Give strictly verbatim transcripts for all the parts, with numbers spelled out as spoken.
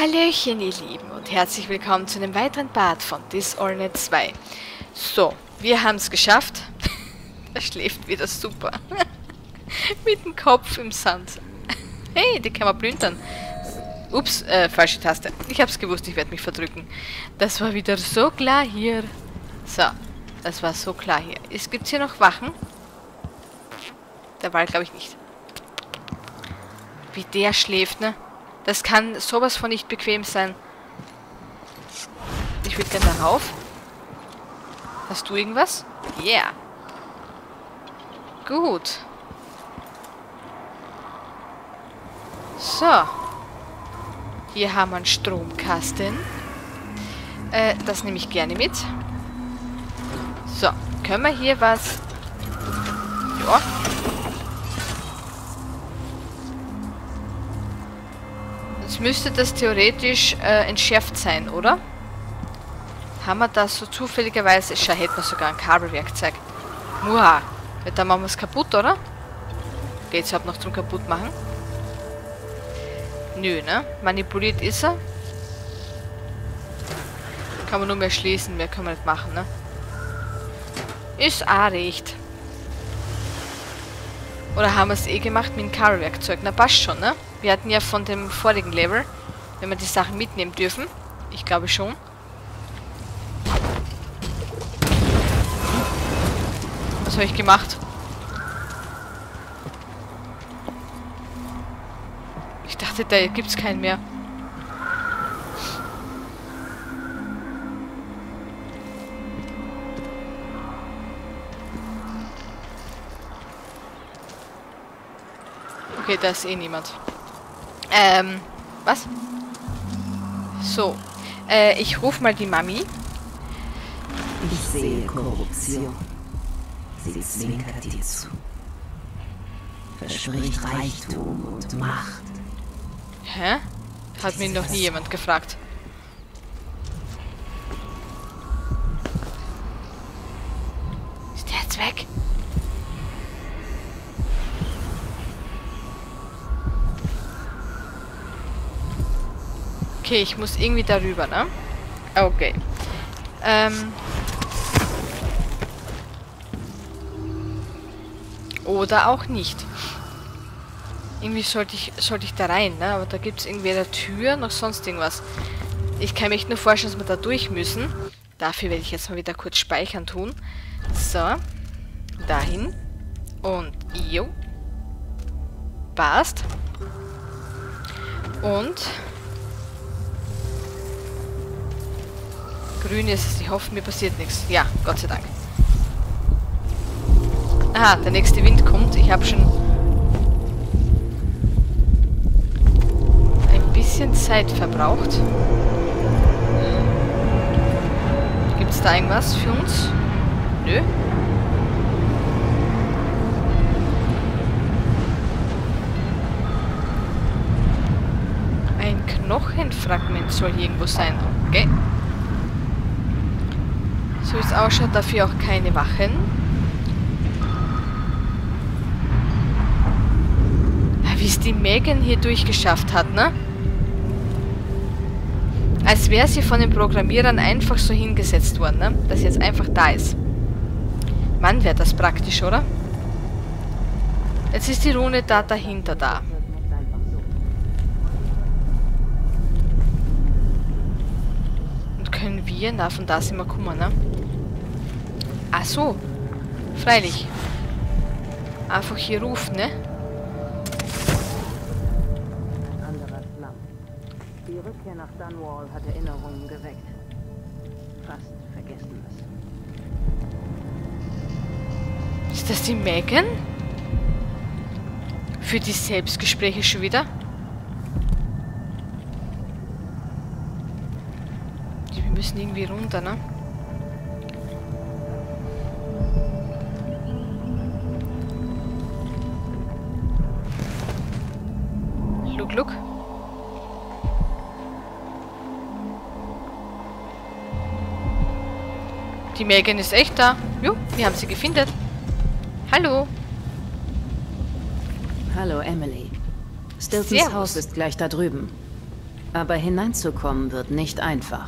Hallöchen ihr Lieben und herzlich willkommen zu einem weiteren Part von Dishonored zwei. So, wir haben es geschafft. Er schläft wieder super. Mit dem Kopf im Sand. Hey, die kann man plündern. Ups, äh, falsche Taste. Ich hab's gewusst, ich werde mich verdrücken. Das war wieder so klar hier. So, das war so klar hier. Es gibt hier noch Wachen. Der Wald glaube ich nicht. Wie der schläft, ne? Das kann sowas von nicht bequem sein. Ich will gerne darauf. Hast du irgendwas? Yeah. Gut. So. Hier haben wir einen Stromkasten. Äh, das nehme ich gerne mit. So. Können wir hier was... Ja. Müsste das theoretisch äh, entschärft sein, oder? Haben wir das so zufälligerweise? Schau, hätten wir sogar ein Kabelwerkzeug. Muha, dann machen wir es kaputt, oder? Geht's überhaupt noch zum kaputt machen? Nö, ne? Manipuliert ist er. Kann man nur mehr schließen, mehr können wir nicht machen, ne? Ist auch recht. Oder haben wir es eh gemacht mit dem Kabelwerkzeug? Na, passt schon, ne? Wir hatten ja von dem vorigen Level, wenn wir die Sachen mitnehmen dürfen. Ich glaube schon. Was habe ich gemacht? Ich dachte, da gibt es keinen mehr. Okay, da ist eh niemand. Ähm, was? So. Äh, ich ruf mal die Mami. Ich sehe Korruption. Sie zwinkert dir zu. Verspricht Reichtum und Macht. Hä? Hat mir noch nie jemand gefragt. Ist der jetzt weg? Okay, ich muss irgendwie darüber, ne? Okay. Ähm. Oder auch nicht. Irgendwie sollte ich, sollte ich da rein, ne? Aber da gibt es irgendwie eine Tür, noch sonst irgendwas. Ich kann mir echt nur vorstellen, dass wir da durch müssen. Dafür werde ich jetzt mal wieder kurz speichern tun. So. Dahin. Und jo. Passt. Und... Grün ist es. Ich hoffe, mir passiert nichts. Ja, Gott sei Dank. Aha, der nächste Wind kommt. Ich habe schon ein bisschen Zeit verbraucht. Gibt es da irgendwas für uns? Nö. Ein Knochenfragment soll hier irgendwo sein. Okay. So wie es ausschaut, dafür auch keine Wachen. Wie es die Meagan hier durchgeschafft hat, ne? Als wäre sie von den Programmierern einfach so hingesetzt worden, ne? Dass sie jetzt einfach da ist. Mann, wäre das praktisch, oder? Jetzt ist die Rune da dahinter da. Und können wir, na, von da sind wir kummer, ne? Ach so, freilich. Einfach hier rufen, ne? Die Rückkehr nach Dunwall hat Erinnerungen geweckt. Fast vergessen es. Ist das die Meagan? Für die Selbstgespräche schon wieder? Wir müssen irgendwie runter, ne? Look. Die Meagan ist echt da. Jo, wir haben sie gefunden. Hallo. Hallo, Emily. Stiltons Haus ist gleich da drüben. Aber hineinzukommen wird nicht einfach.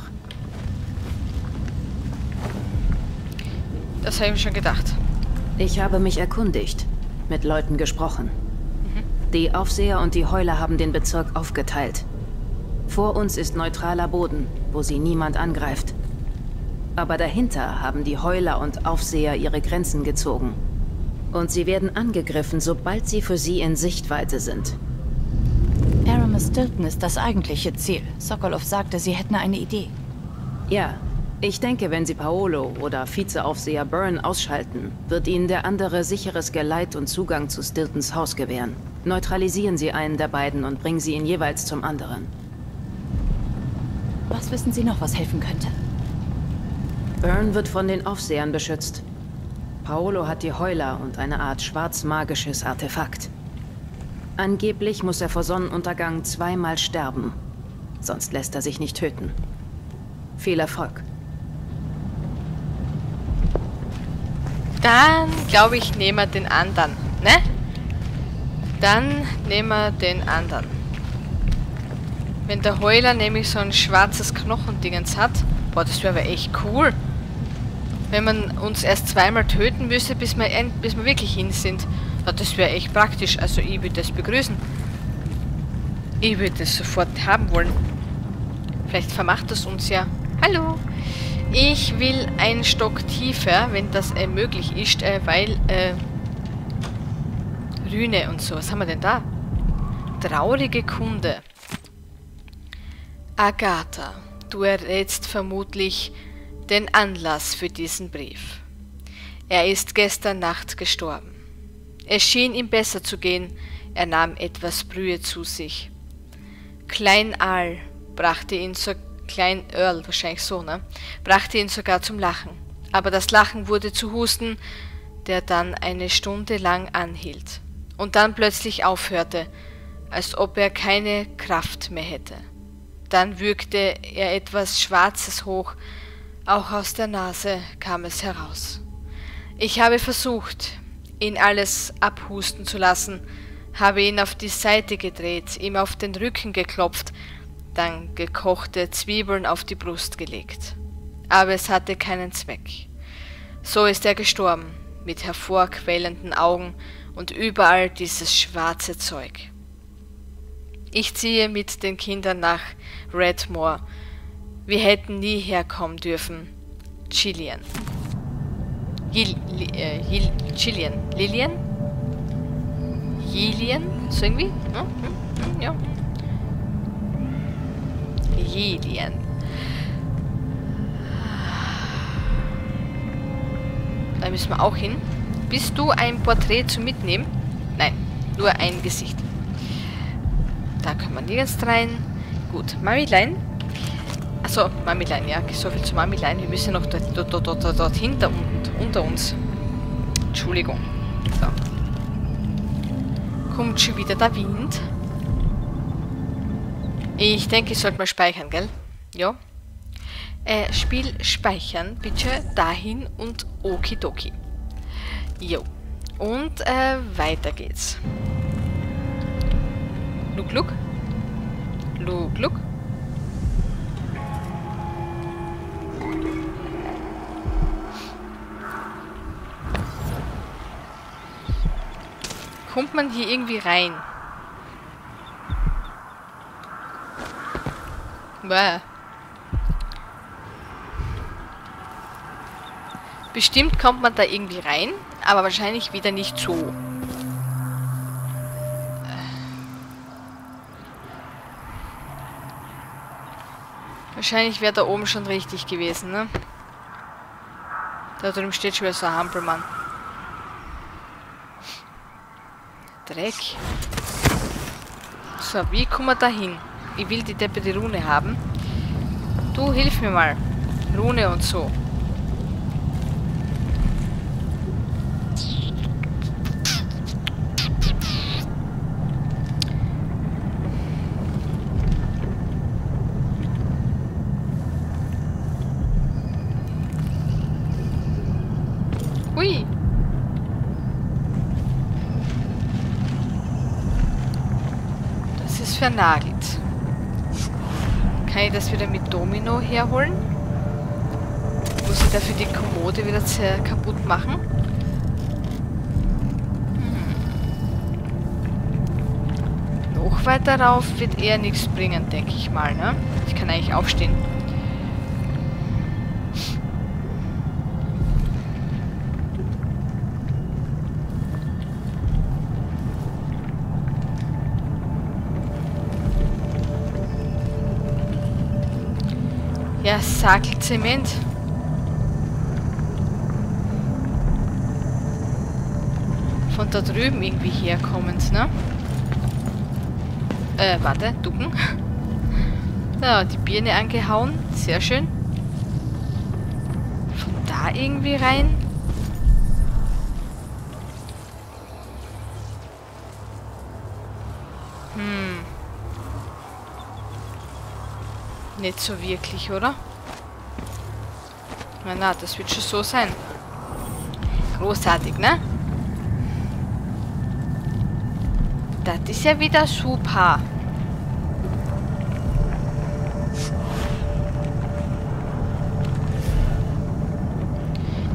Das habe ich schon gedacht. Ich habe mich erkundigt, mit Leuten gesprochen. Mhm. Die Aufseher und die Heuler haben den Bezirk aufgeteilt. Vor uns ist neutraler Boden, wo sie niemand angreift. Aber dahinter haben die Heuler und Aufseher ihre Grenzen gezogen. Und sie werden angegriffen, sobald sie für sie in Sichtweite sind. Aramis Stilton ist das eigentliche Ziel. Sokolov sagte, sie hätten eine Idee. Ja, ich denke, wenn sie Paolo oder Vizeaufseher Byrne ausschalten, wird ihnen der andere sicheres Geleit und Zugang zu Stiltons Haus gewähren. Neutralisieren sie einen der beiden und bringen sie ihn jeweils zum anderen. Was wissen Sie noch, was helfen könnte? Byrne wird von den Aufsehern beschützt. Paolo hat die Heuler und eine Art schwarzmagisches Artefakt. Angeblich muss er vor Sonnenuntergang zweimal sterben. Sonst lässt er sich nicht töten. Viel Erfolg. Dann, glaube ich, nehmen wir den anderen, ne? Dann nehmen wir den anderen. Wenn der Heuler nämlich so ein schwarzes Knochendingens hat... Boah, das wäre aber echt cool. Wenn man uns erst zweimal töten müsste, bis wir, bis wir wirklich hin sind. Das wäre echt praktisch. Also ich würde das begrüßen. Ich würde das sofort haben wollen. Vielleicht vermacht das uns ja. Hallo. Ich will einen Stock tiefer, wenn das äh, möglich ist, äh, weil äh, Rühne und so. Was haben wir denn da? Traurige Kunde. Agatha, du errätst vermutlich den Anlass für diesen Brief. Er ist gestern Nacht gestorben. Es schien ihm besser zu gehen, er nahm etwas Brühe zu sich. Klein Al brachte ihn zur Klein Earl, wahrscheinlich so, ne? Brachte ihn sogar zum Lachen. Aber das Lachen wurde zu Husten, der dann eine Stunde lang anhielt. Und dann plötzlich aufhörte, als ob er keine Kraft mehr hätte. Dann würgte er etwas Schwarzes hoch, auch aus der Nase kam es heraus. Ich habe versucht, ihn alles abhusten zu lassen, habe ihn auf die Seite gedreht, ihm auf den Rücken geklopft, dann gekochte Zwiebeln auf die Brust gelegt. Aber es hatte keinen Zweck. So ist er gestorben, mit hervorquellenden Augen und überall dieses schwarze Zeug. Ich ziehe mit den Kindern nach Redmoor. Wir hätten nie herkommen dürfen. Gillian. Gil, äh, Gil, Gillian. Lillian? Gillian? So irgendwie? Hm? Hm? Ja. Gillian. Da müssen wir auch hin. Bist du ein Porträt zum Mitnehmen? Nein, nur ein Gesicht. Da kann man nirgends rein. Gut, Marilein. Achso, Mamilein, ja, so viel zu Mamilein. Wir müssen noch dort, dort, dort, dort, dort hinter und unter uns. Entschuldigung. So. Kommt schon wieder der Wind. Ich denke, ich sollte mal speichern, gell? Ja. Äh, Spiel speichern, bitte dahin und okidoki. Jo. Und äh, weiter geht's. Look, look. Look, look. Kommt man hier irgendwie rein? Bäh. Bestimmt kommt man da irgendwie rein, aber wahrscheinlich wieder nicht so. Wahrscheinlich wäre da oben schon richtig gewesen, ne? Da drüben steht schon wieder so ein Hampelmann. Dreck. So, wie kommen wir da hin? Ich will die Deppe die Rune haben. Du, hilf mir mal. Rune und so. Ui. Vernagelt. Kann ich das wieder mit Domino herholen? Muss ich dafür die Kommode wieder kaputt machen? Hm. Noch weiter rauf wird eher nichts bringen, denke ich mal, ne? Ich kann eigentlich aufstehen. Ja, Sackelzement. Von da drüben irgendwie herkommend, ne? Äh, warte, ducken. Ja, die Birne angehauen. Sehr schön. Von da irgendwie rein. Nicht so wirklich, oder? Na, na, das wird schon so sein. Großartig, ne? Das ist ja wieder super.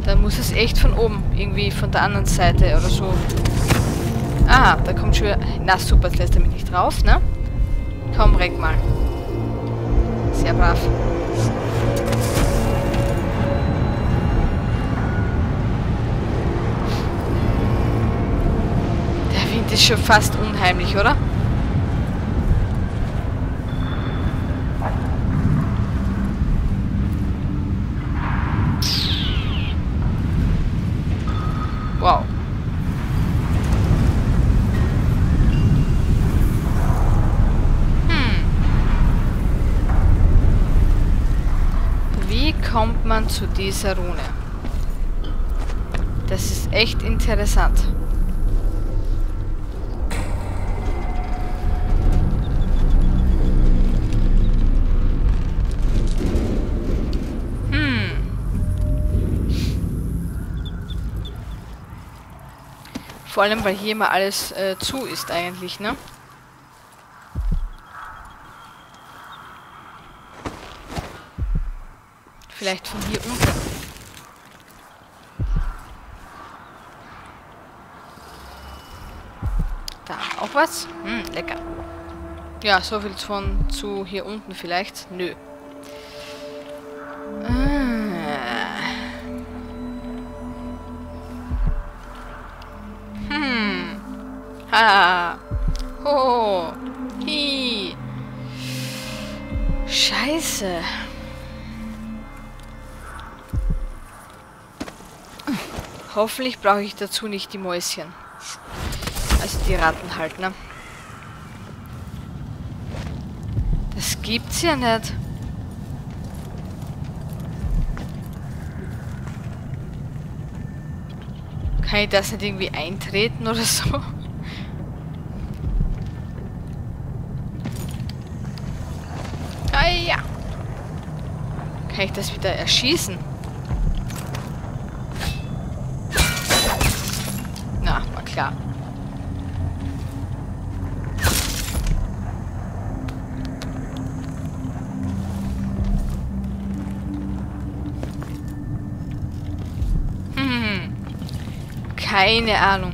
Dann muss es echt von oben, irgendwie von der anderen Seite oder so. Ah, da kommt schon wieder... Na super, das lässt damit nicht drauf, ne? Komm, reck mal. Sehr brav. Der Wind ist schon fast unheimlich, oder? Wow. Kommt man zu dieser Rune? Das ist echt interessant. Hm. Vor allem, weil hier immer alles äh, zu ist eigentlich, ne? Vielleicht von hier unten. Da auch was? Hm, lecker. Ja, so viel von zu hier unten vielleicht. Nö. Hm. Ha. Ho. Hi. Scheiße. Hoffentlich brauche ich dazu nicht die Mäuschen. Also die Ratten halt, ne? Das gibt's ja nicht. Kann ich das nicht irgendwie eintreten oder so? Ah ja! Kann ich das wieder erschießen? Klar. Hm. Keine Ahnung.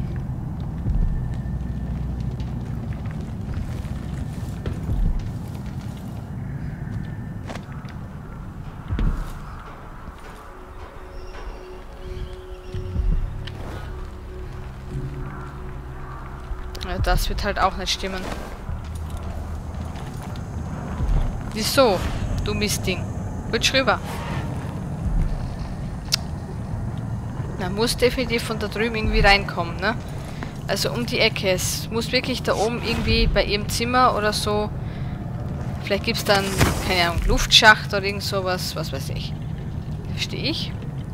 Das wird halt auch nicht stimmen. Wieso, du Mistding? Rutsch rüber. Man muss definitiv von da drüben irgendwie reinkommen, ne? Also um die Ecke. Es muss wirklich da oben irgendwie bei ihrem Zimmer oder so. Vielleicht gibt es dann, keine Ahnung, Luftschacht oder irgend sowas. Was weiß ich. Stehe ich?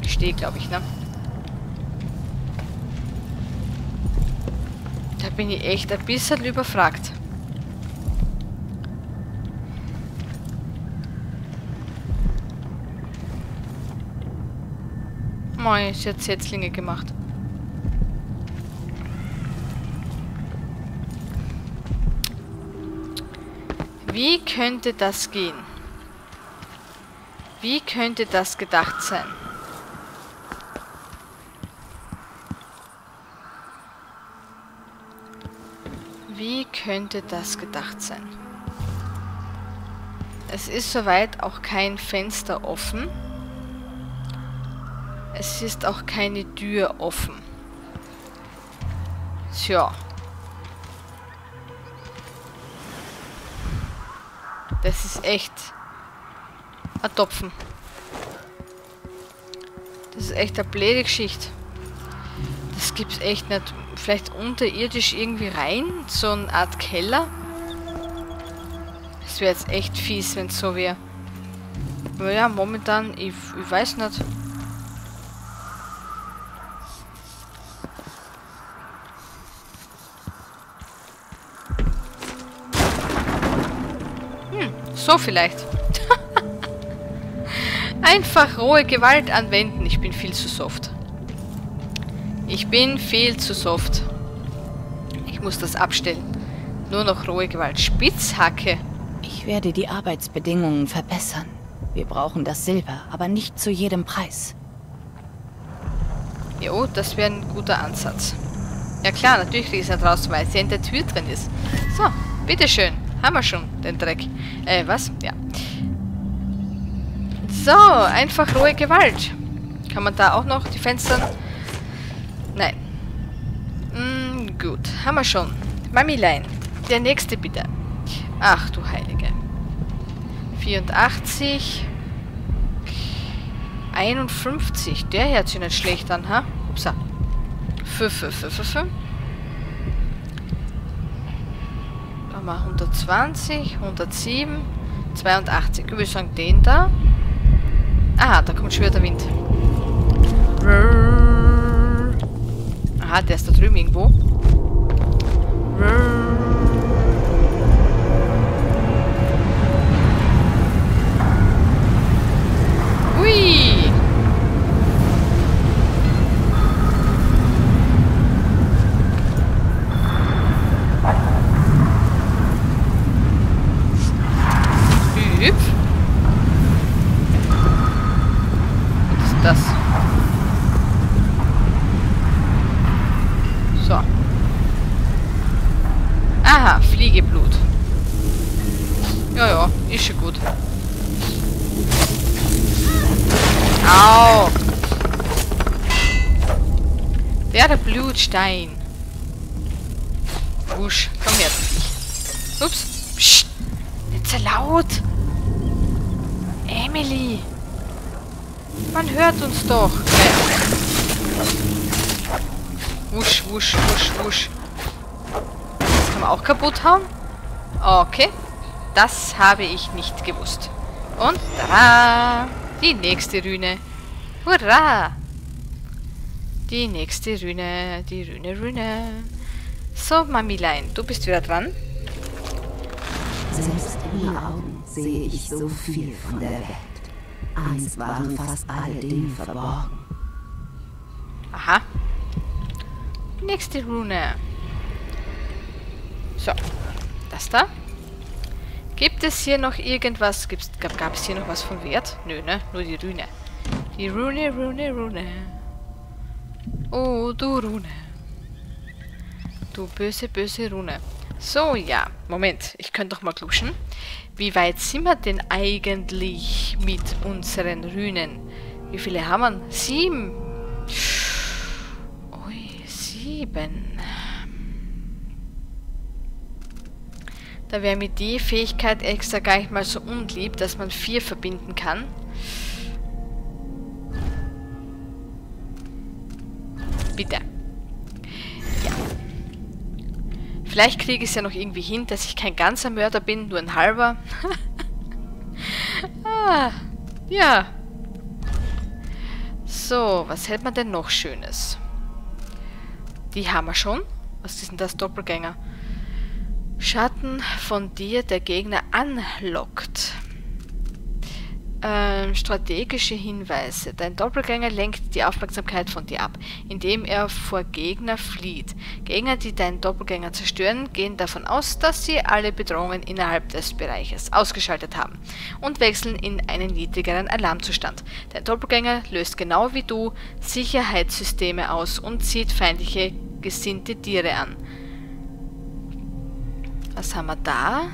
Stehe, glaube ich, ne? Bin ich echt ein bisschen überfragt. Mei, sie hat Setzlinge gemacht. Wie könnte das gehen? Wie könnte das gedacht sein? Wie könnte das gedacht sein? Es ist soweit auch kein Fenster offen. Es ist auch keine Tür offen. Tja. Das ist echt ein Topfen. Das ist echt eine blöde Geschichte. Das gibt's echt nicht. Vielleicht unterirdisch irgendwie rein? So eine Art Keller? Das wäre jetzt echt fies, wenn es so wäre. Naja, momentan, ich, ich weiß nicht. Hm, so vielleicht. Einfach rohe Gewalt anwenden. Ich bin viel zu soft. Ich bin viel zu soft. Ich muss das abstellen. Nur noch rohe Gewalt. Spitzhacke. Ich werde die Arbeitsbedingungen verbessern. Wir brauchen das Silber, aber nicht zu jedem Preis. Jo, das wäre ein guter Ansatz. Ja klar, natürlich kriege ich es nicht raus, weil es ja in der Tür drin ist. So, bitteschön. Haben wir schon den Dreck. Äh, was? Ja. So, einfach rohe Gewalt. Kann man da auch noch die Fenster... Nein. Mm, gut, haben wir schon. Mamilein, der nächste bitte. Ach du Heilige. vierundachtzig. einundfünfzig. Der hört sich nicht schlecht an, ha? Upsa. fünf, fünf, fünf, fünf. Machen wir hundertzwanzig, hundertsieben, zweiundachtzig. Ich würde sagen, den da. Aha, da kommt schon wieder der Wind. Ah, der ist da drüben irgendwo. Hui! Hüpf. Was ist das? Aha, Fliegeblut. Ja, ja, ist schon gut. Au! Der Blutstein. Wusch, komm her. Ups. Psst. Nicht so laut. Emily. Man hört uns doch. Wusch, wusch, wusch, wusch. Auch kaputt hauen? Okay. Das habe ich nicht gewusst. Und da! Die nächste Rüne. Hurra! Die nächste Rüne. Die Rüne, Rüne. So, Mamilein, du bist wieder dran. Selbst in den Augen sehe ich so viel von der Welt. Einst waren fast alle Dinge verborgen. Aha. Nächste Rüne. So, das da. Gibt es hier noch irgendwas? Gibt's, gab, gab es hier noch was von Wert? Nö, ne? Nur die Rune. Die Rune, Rune, Rune. Oh, du Rune. Du böse, böse Rune. So, ja. Moment, ich könnte doch mal kluschen. Wie weit sind wir denn eigentlich mit unseren Rünen? Wie viele haben wir? Sieben. Ui, sieben. Da wäre mir die Fähigkeit extra gar nicht mal so unlieb, dass man vier verbinden kann. Bitte. Ja. Vielleicht kriege ich es ja noch irgendwie hin, dass ich kein ganzer Mörder bin, nur ein halber. ah, ja. So, was hält man denn noch Schönes? Die haben wir schon. Was ist denn das? Doppelgänger? Schatten von dir der Gegner anlockt. Ähm, strategische Hinweise. Dein Doppelgänger lenkt die Aufmerksamkeit von dir ab, indem er vor Gegner flieht. Gegner, die deinen Doppelgänger zerstören, gehen davon aus, dass sie alle Bedrohungen innerhalb des Bereiches ausgeschaltet haben und wechseln in einen niedrigeren Alarmzustand. Dein Doppelgänger löst genau wie du Sicherheitssysteme aus und zieht feindliche gesinnte Tiere an. Was haben wir da?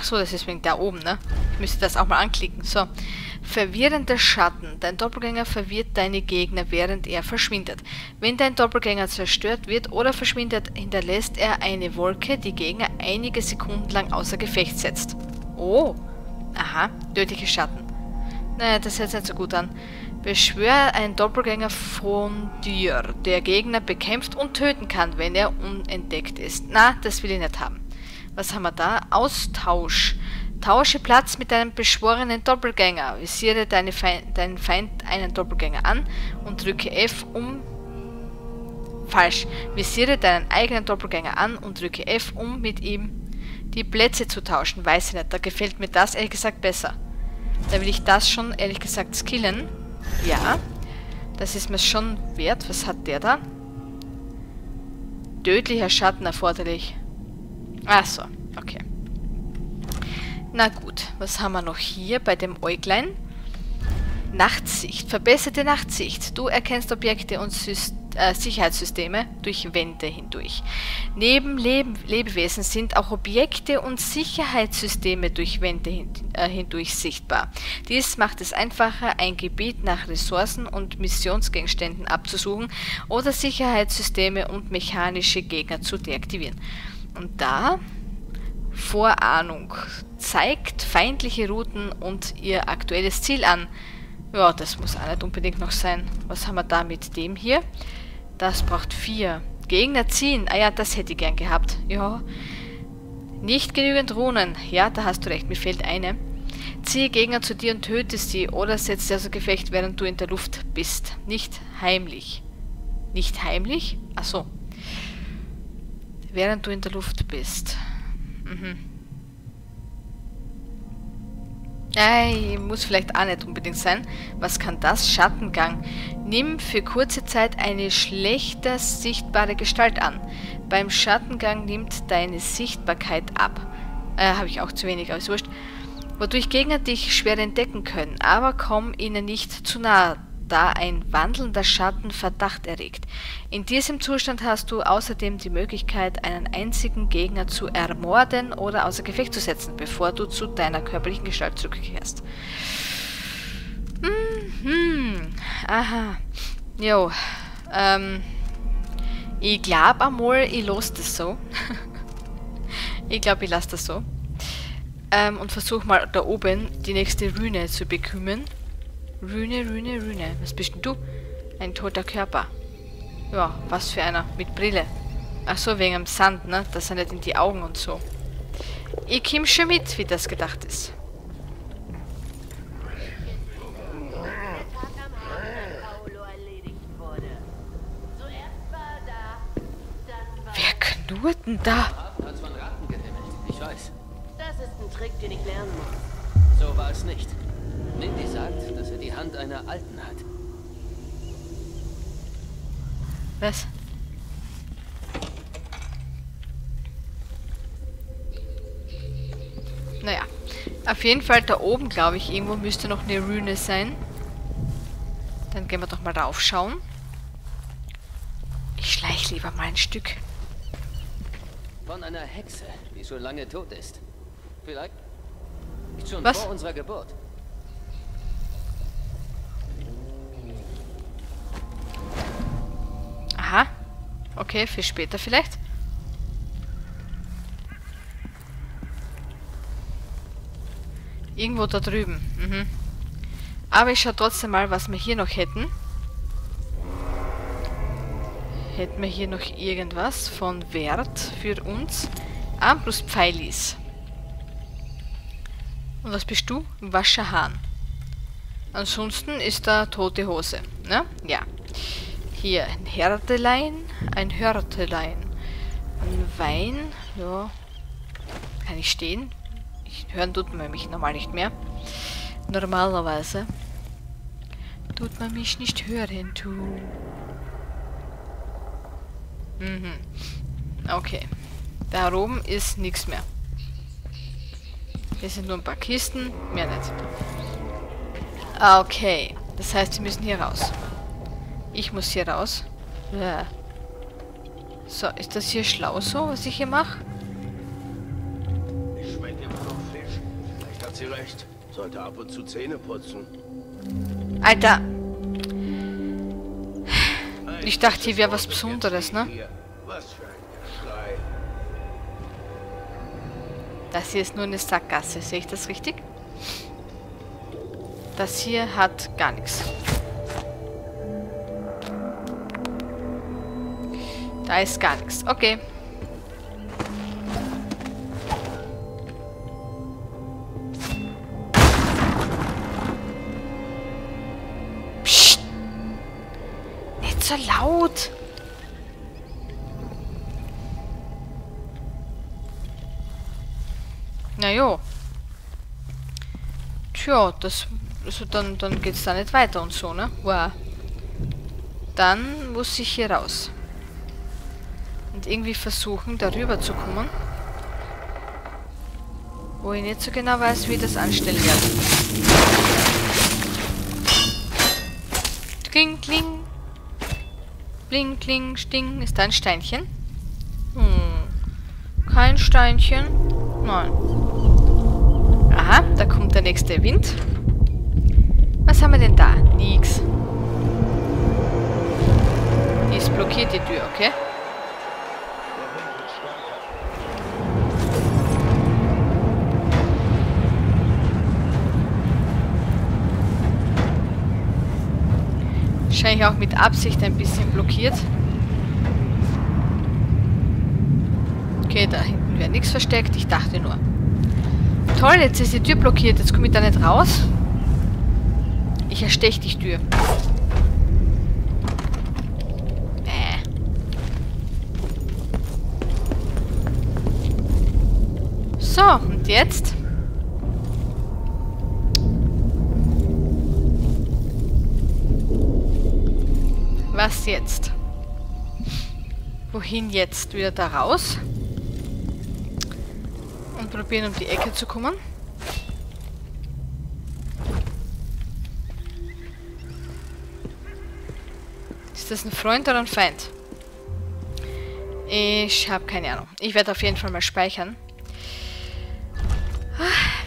Ach so, das ist wegen da oben, ne? Ich müsste das auch mal anklicken. So. Verwirrender Schatten. Dein Doppelgänger verwirrt deine Gegner, während er verschwindet. Wenn dein Doppelgänger zerstört wird oder verschwindet, hinterlässt er eine Wolke, die Gegner einige Sekunden lang außer Gefecht setzt. Oh. Aha. Tödliche Schatten. Naja, das hört sich nicht so gut an. Beschwör einen Doppelgänger von dir, der Gegner bekämpft und töten kann, wenn er unentdeckt ist. Na, das will ich nicht haben. Was haben wir da? Austausch. Tausche Platz mit deinem beschworenen Doppelgänger. Visiere deine Feind, deinen Feind einen Doppelgänger an und drücke F um... Falsch. Visiere deinen eigenen Doppelgänger an und drücke F, um mit ihm die Plätze zu tauschen. Weiß ich nicht. Da gefällt mir das ehrlich gesagt besser. Da will ich das schon ehrlich gesagt skillen. Ja. Das ist mir schon wert. Was hat der da? Tödlicher Schatten erforderlich. Achso, okay. Na gut, was haben wir noch hier bei dem Äuglein? Nachtsicht, verbesserte Nachtsicht. Du erkennst Objekte und Syst äh, Sicherheitssysteme durch Wände hindurch. Neben Leb Lebewesen sind auch Objekte und Sicherheitssysteme durch Wände hin äh, hindurch sichtbar. Dies macht es einfacher, ein Gebiet nach Ressourcen und Missionsgegenständen abzusuchen oder Sicherheitssysteme und mechanische Gegner zu deaktivieren. Und da, Vorahnung, zeigt feindliche Routen und ihr aktuelles Ziel an. Ja, das muss auch nicht unbedingt noch sein. Was haben wir da mit dem hier? Das braucht vier. Gegner ziehen. Ah ja, das hätte ich gern gehabt. Ja. Nicht genügend Runen. Ja, da hast du recht, mir fehlt eine. Ziehe Gegner zu dir und töte sie oder setze sie außer Gefecht, während du in der Luft bist. Nicht heimlich. Nicht heimlich? Ach so. Während du in der Luft bist. Mhm. Nein, muss vielleicht auch nicht unbedingt sein. Was kann das? Schattengang. Nimm für kurze Zeit eine schlechter sichtbare Gestalt an. Beim Schattengang nimmt deine Sichtbarkeit ab. Äh, habe ich auch zu wenig, aber ist wurscht. Wodurch Gegner dich schwer entdecken können, aber komm ihnen nicht zu nahe, da ein wandelnder Schatten Verdacht erregt. In diesem Zustand hast du außerdem die Möglichkeit, einen einzigen Gegner zu ermorden oder außer Gefecht zu setzen, bevor du zu deiner körperlichen Gestalt zurückkehrst. Mhm. Aha. Jo. Ähm. Ich glaube einmal, ich lasse das so. Ich glaube, ich lasse das so. Ähm, und versuche mal da oben die nächste Rune zu bekümmern. Rühne, Rühne, Rühne. Was bist denn du? Ein toter Körper. Ja, was für einer. Mit Brille. Ach so, wegen dem Sand, ne? Das sind nicht in die Augen und so. Ich komm schon mit, wie das gedacht ist. Wer knurrt denn da? Ich weiß. Das ist ein Trick, den ich lernen muss. So war es nicht. Mindy sagt, dass er die Hand einer Alten hat. Was? Naja. Auf jeden Fall da oben, glaube ich, irgendwo müsste noch eine Rune sein. Dann gehen wir doch mal raufschauen. Ich schleiche lieber mal ein Stück. Von einer Hexe, die schon lange tot ist. Vielleicht schon Was? vor unserer Geburt. Aha. Okay, für später vielleicht. Irgendwo da drüben. Mhm. Aber ich schaue trotzdem mal, was wir hier noch hätten. Hätten wir hier noch irgendwas von Wert für uns? Armbrustpfeilis. Und was bist du? Wascherhahn. Ansonsten ist da tote Hose. Ne? Ja. Hier ein Herdelein, ein Hörtelein, ein Wein, ja, kann ich stehen, Ich, hören tut man mich normal nicht mehr. Normalerweise tut man mich nicht hören, du. Mhm. Okay. Da oben ist nichts mehr. Hier sind nur ein paar Kisten, mehr nicht. Okay. Das heißt, wir müssen hier raus. Ich muss hier raus. Ja. So, ist das hier schlau so, was ich hier mache? Ich schmecke immer noch Fisch. Vielleicht hat sie recht. Sollte ab und zu Zähne putzen. Alter! Ich dachte, hier wäre was Besonderes, ne? Das hier ist nur eine Sackgasse, sehe ich das richtig? Das hier hat gar nichts. Da ist gar nichts. Okay. Psst. Nicht so laut. Na jo. Tja, das... Also dann, dann geht es da nicht weiter und so, ne? Wow. Dann muss ich hier raus. Und irgendwie versuchen, darüber zu kommen. Wo ich nicht so genau weiß, wie ich das anstellen werde. Kling, kling. Bling, kling, sting. Ist da ein Steinchen? Hm. Kein Steinchen. Nein. Aha, da kommt der nächste Wind. Was haben wir denn da? Nix. Die ist blockiert, die Tür, okay? Wahrscheinlich auch mit Absicht ein bisschen blockiert. Okay, da hinten wäre nichts versteckt. Ich dachte nur. Toll, jetzt ist die Tür blockiert. Jetzt komme ich da nicht raus. Ich ersteche die Tür. Äh. So, und jetzt? Was jetzt? Wohin jetzt? Wieder da raus? Und probieren, um die Ecke zu kommen. Ist das ein Freund oder ein Feind? Ich habe keine Ahnung. Ich werde auf jeden Fall mal speichern.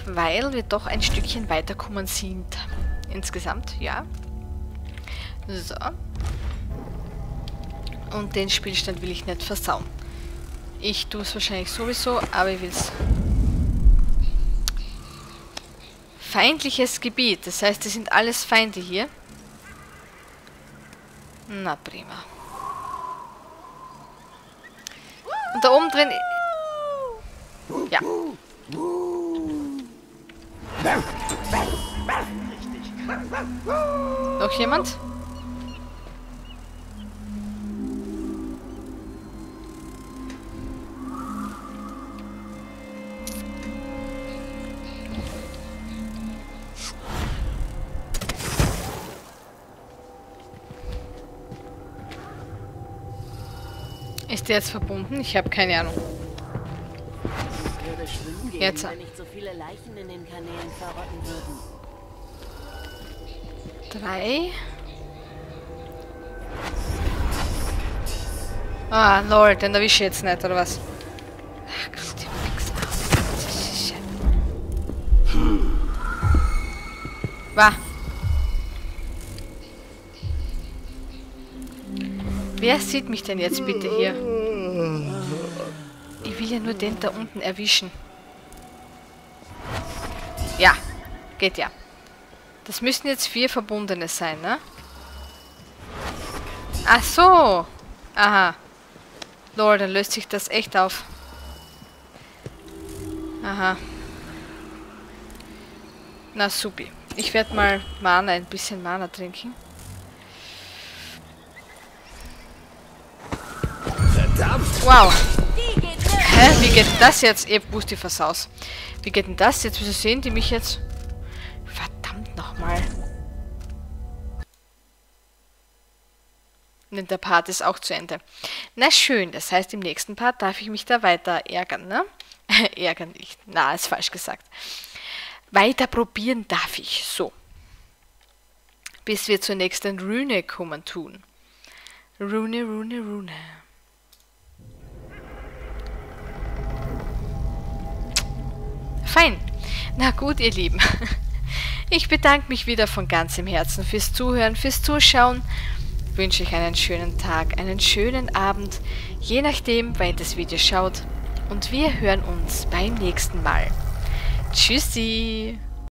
Weil wir doch ein Stückchen weiterkommen sind. Insgesamt, ja. So. Und den Spielstand will ich nicht versauen. Ich tue es wahrscheinlich sowieso, aber ich will es. Feindliches Gebiet. Das heißt, es sind alles Feinde hier. Na prima. Und da oben drin... Ja. Noch jemand? Ist der jetzt verbunden? Ich habe keine Ahnung. Jetzt. Drei. Ah, lol, den erwische ich jetzt nicht, oder was? Ach Gott, ich hab nix auf. Wah. Wer sieht mich denn jetzt bitte hier? Ich will ja nur den da unten erwischen. Ja, geht ja. Das müssen jetzt vier Verbundene sein, ne? Ach so. Aha. Lol, dann löst sich das echt auf. Aha. Na supi. Ich werde mal Mana, ein bisschen Mana trinken. Wow. Hä? Wie geht das jetzt? Ihr Busti versaus. Wie geht denn das jetzt? Wieso sehen die mich jetzt? Verdammt nochmal. Denn der Part ist auch zu Ende. Na schön, das heißt, im nächsten Part darf ich mich da weiter ärgern, ne? Ärgern nicht. Na, ist falsch gesagt. Weiter probieren darf ich. So. Bis wir zur nächsten Rune kommen tun. Rune, Rune, Rune. Fein. Na gut, ihr Lieben. Ich bedanke mich wieder von ganzem Herzen fürs Zuhören, fürs Zuschauen. Wünsche ich einen schönen Tag, einen schönen Abend, je nachdem, wann ihr das Video schaut. Und wir hören uns beim nächsten Mal. Tschüssi!